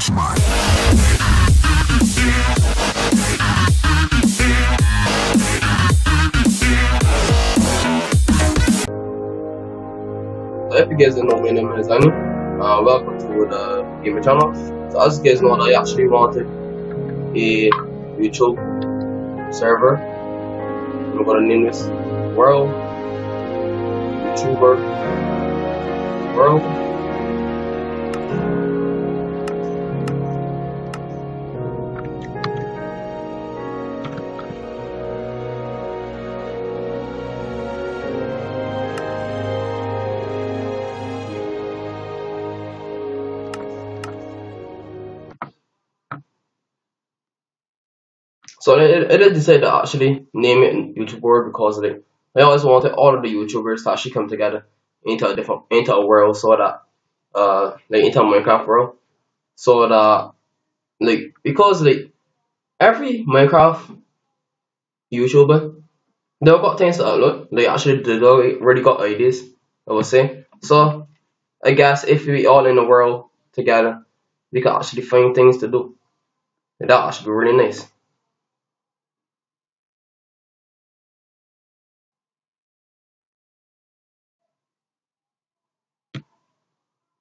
watch mine. If you guys don't know, my name is Anu. Welcome to the gaming channel. So as you guys know, I actually wanted a YouTube server. I'm gonna name this World YouTuber World. So I did decide to actually name it in YouTube World because like, I always wanted all of the YouTubers to actually come together into a world, so that like into a Minecraft world, so that like, because like every Minecraft YouTuber, they've got things to upload. They actually they already got ideas, I would say. So I guess if we all in the world together, we can actually find things to do. And that actually be really nice.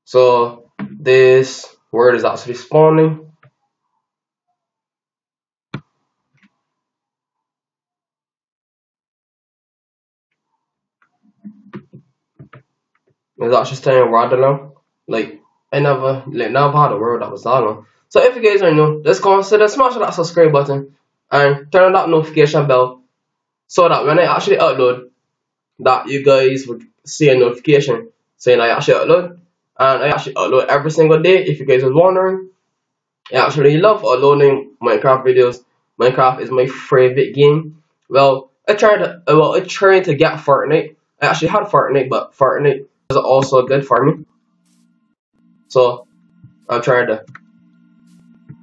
So this word is actually spawning. It's actually staying rather long. Like I never had a word that was that long. So if you guys are new, just consider smashing that subscribe button and turn on that notification bell, so that when I actually upload, that you guys would see a notification saying I actually upload. And I actually upload every single day. If you guys are wondering, I actually love uploading Minecraft videos. Minecraft is my favorite game. Well, I tried to get Fortnite. I actually had Fortnite, but Fortnite is also good for me. So I'm trying to.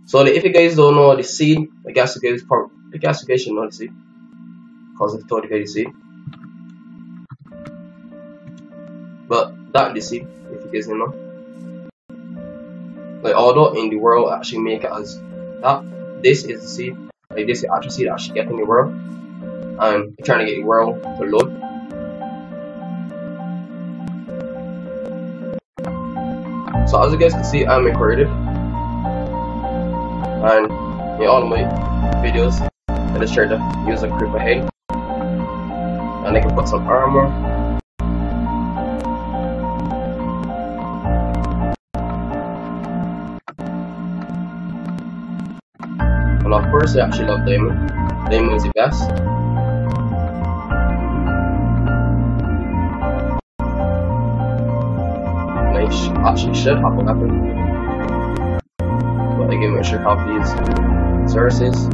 So like, if you guys don't know the seed, I guess you guys should know the seed, because I told you guys the seed. But that the seed. If you guys know, like although in the world actually make it as that, this is the seed, like this is actually seed that I should get in the world. I'm trying to get the world to load. So as you guys can see, I'm a creative, and in all my videos I just try to use a creeper head, and I can put some armor. Well, of course, I actually love diamond. Diamond is the best. And I actually should have a weapon, but again, I should have these sources.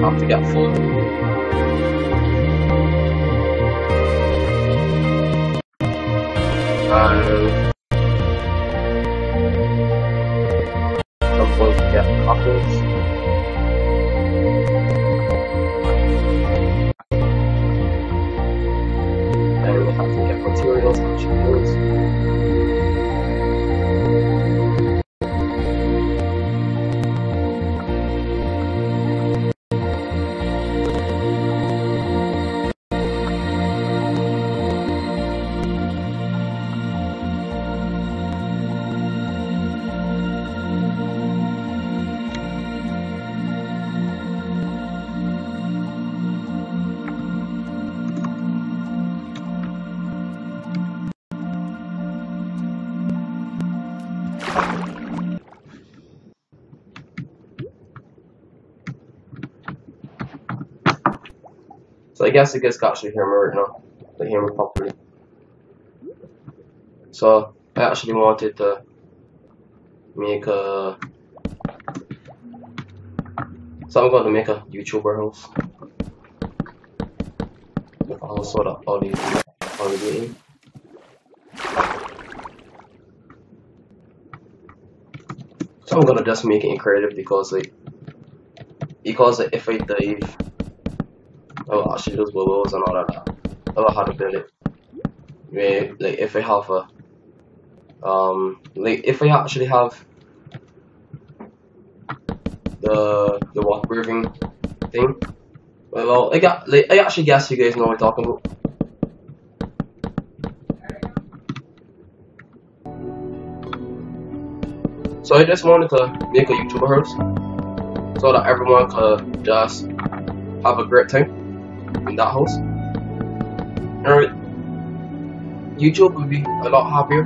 Have to get full. And I'm going to get couples. And we have to get materials and shields. So I guess you guys can actually hear me right now. They hear me properly. So I actually wanted to make a. So I'm going to make a YouTuber house. sort of holiday. So I'm gonna just make it in creative because if I dive, I'll actually lose bubbles and all that. I don't know how to build it. Like if I have a like if I actually have the water breathing thing. Well, I actually guess you guys know what I'm talking about. So I just wanted to make a YouTuber house so that everyone could just have a great time in that house. Alright, YouTube would be a lot happier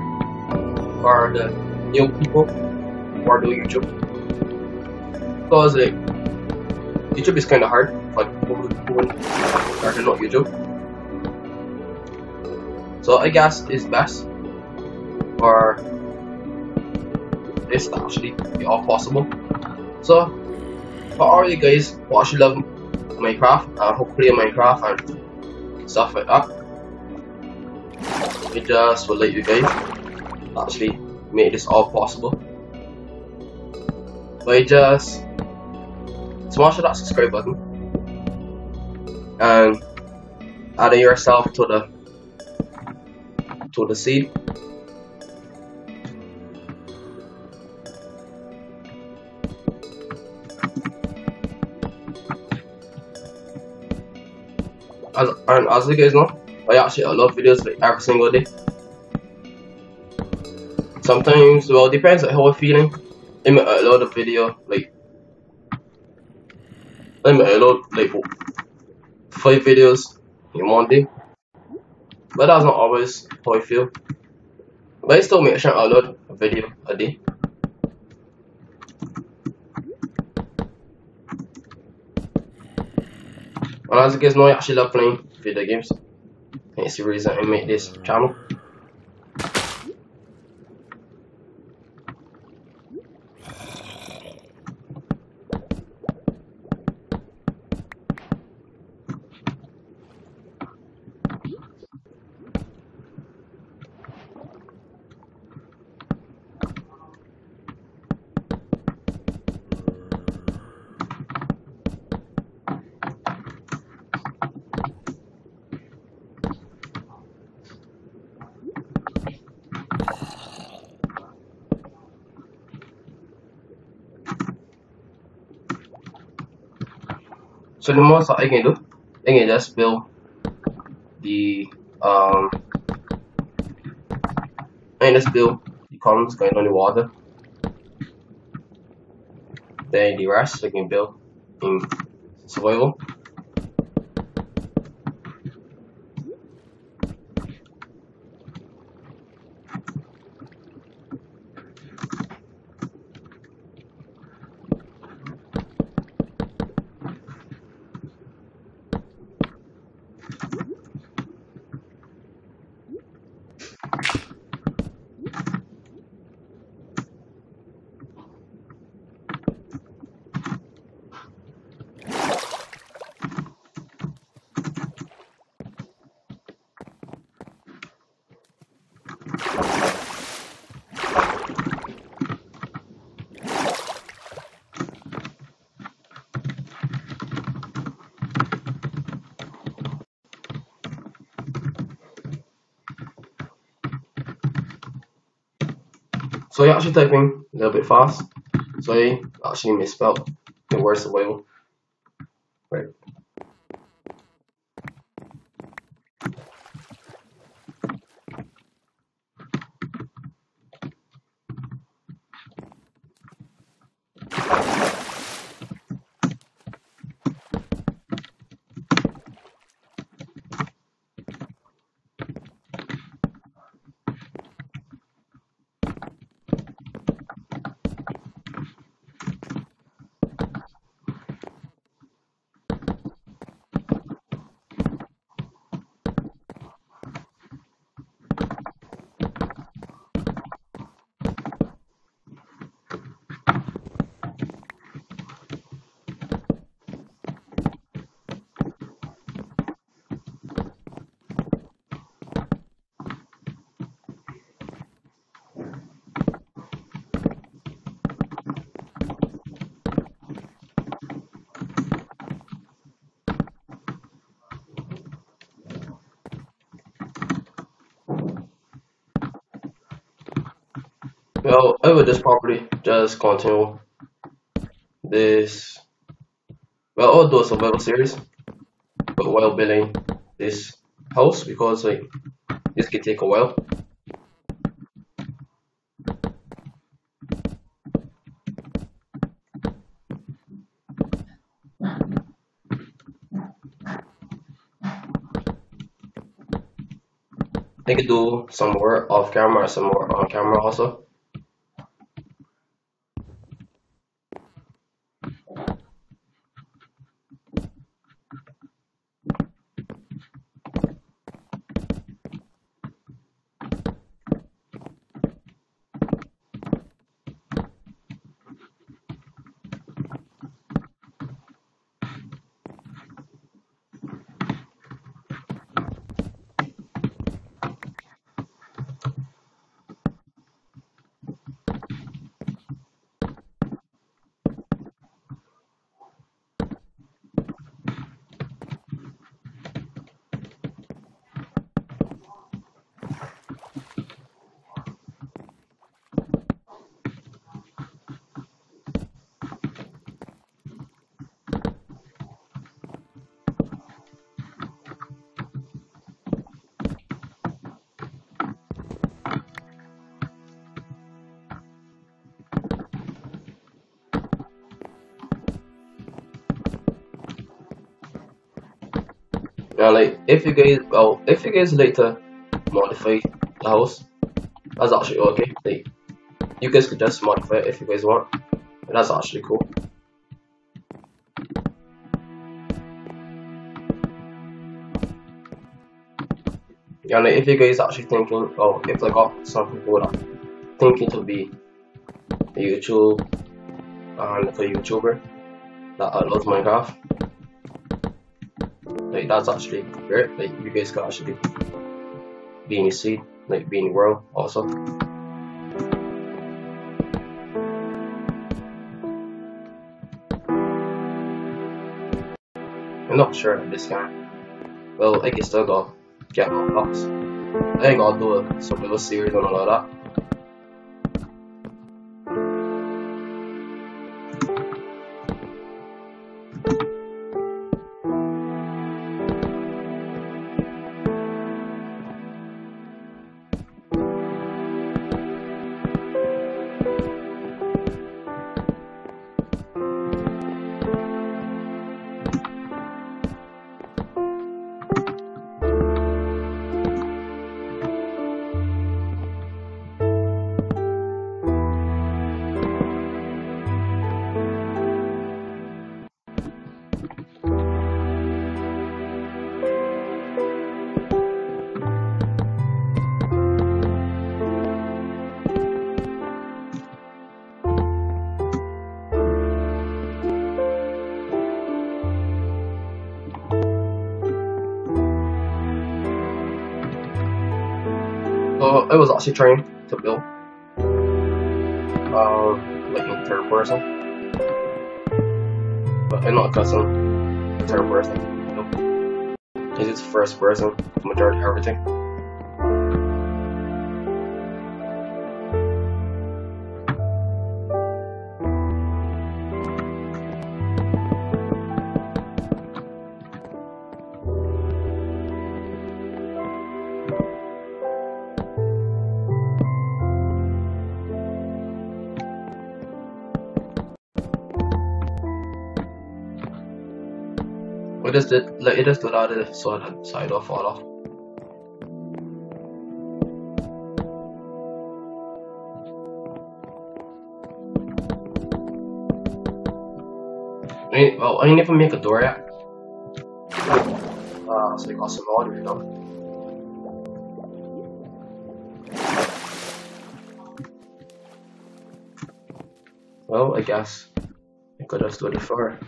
for the new people who are doing YouTube, because like YouTube is kind of hard for people who started on YouTube. So I guess it's best for this to actually be all possible. So for all you guys who actually love Minecraft and hopefully Minecraft and stuff like that, it just will let you guys actually make this all possible by just smashing that subscribe button and adding yourself to the scene. As you guys know, I actually upload videos like every single day. Sometimes, well, depends on how I'm feeling. I might upload a video like I might upload 5 videos in one day, but that's not always how I feel. But I still make sure I upload a video a day. And as you guys know, I actually love playing video games. It's the reason I made this channel. So the most that I can do, I can just build the columns going on the water. Then the rest I can build in survival. So you're actually typing a little bit fast, so I actually misspelled the word survival. Right. I would just probably just continue this, well, I'll do a survival series, but while building this house, because like this could take a while. I could do some more off camera, some more on camera also. Now, like, if you guys later modify the house, that's actually okay. Like, you guys could just modify it if you guys want, and that's actually cool. Yeah, like, if you guys actually thinking, oh, if I got some people that thinking to be a YouTube and like a YouTuber that loves Minecraft, like, that's actually great. Like, you guys can actually be in the sea, like be in the world also. I'm not sure if this can. Well, I can still go get my box. I think I'll do a survival series and all of that. So I was actually trying to build like in third person, but I'm not custom third person, nope. Because it's first person, the majority of everything. Just did, like, it just did that so that side off fall off. I mean, well, I never make a door yet. So I got some water, you know. Well, I guess I could just do the floor.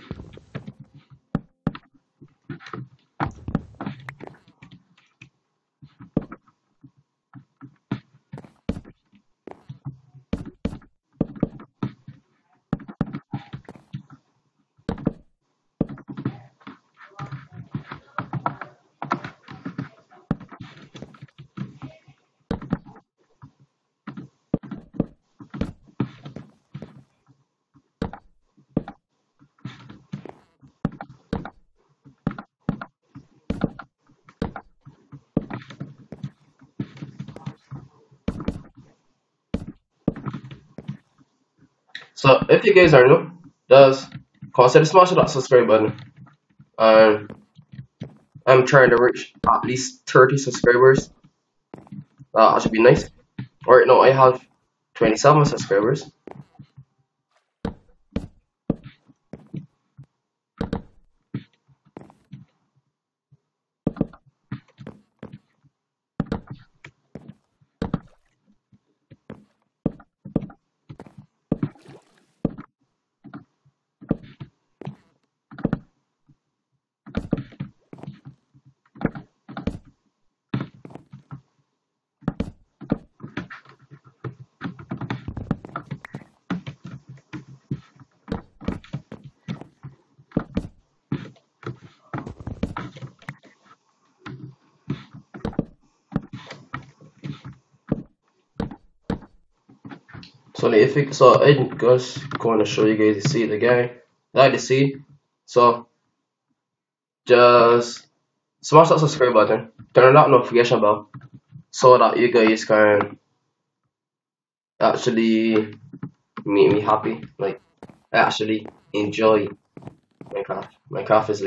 So if you guys are new, just consider smashing that subscribe button. I'm trying to reach at least 30 subscribers. That should be nice. Right now I have 27 subscribers. So if you saw, I'm just going to show you guys to see the guy that you see. So just smash that subscribe button, turn on that notification bell, so that you guys can actually make me happy. Like I actually enjoy Minecraft. Minecraft is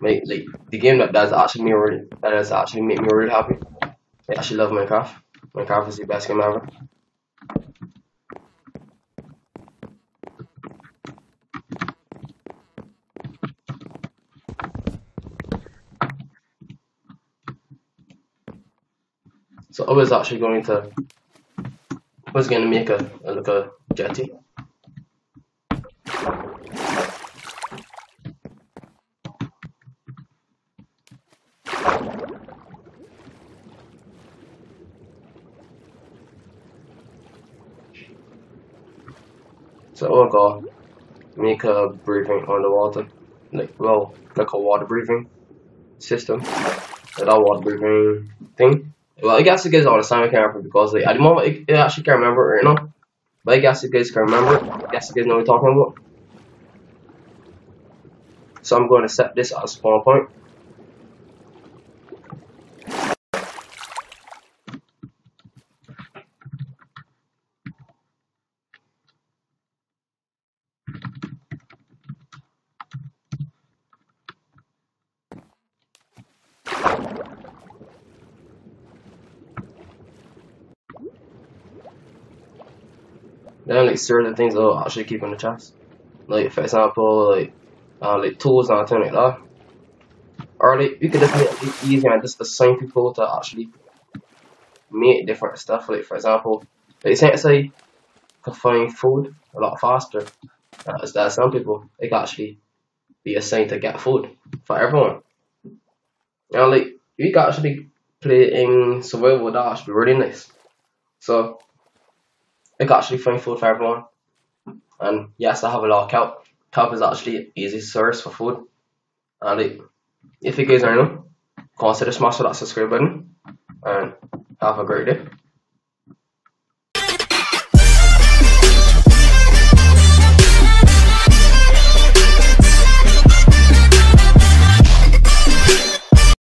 like the game that does actually me really, that does actually make me really happy. I actually love Minecraft. Minecraft is the best game ever. So I was actually going to make a like a jetty. So I'll go make a breathing on the water, like a water breathing system, like that water breathing thing. Well, I guess you guys all understand my character because like, at the moment I actually can't remember right now. But I guess you guys can remember. I guess you guys know what I'm talking about. So I'm going to set this as a spawn point. Then like certain things I'll actually keep in the chest, like for example like tools and things like that. Or like you could just make it easy and just assign people to actually make different stuff. Like for example, like essentially to find food a lot faster. As that some people they can actually be assigned to get food for everyone. Now like you can actually play in survival, that should be really nice. So I can actually find food for everyone, and yes, I have a lot of kelp. Kelp is actually an easy source for food. And like, if you guys are new, consider smashing that subscribe button, and have a great day.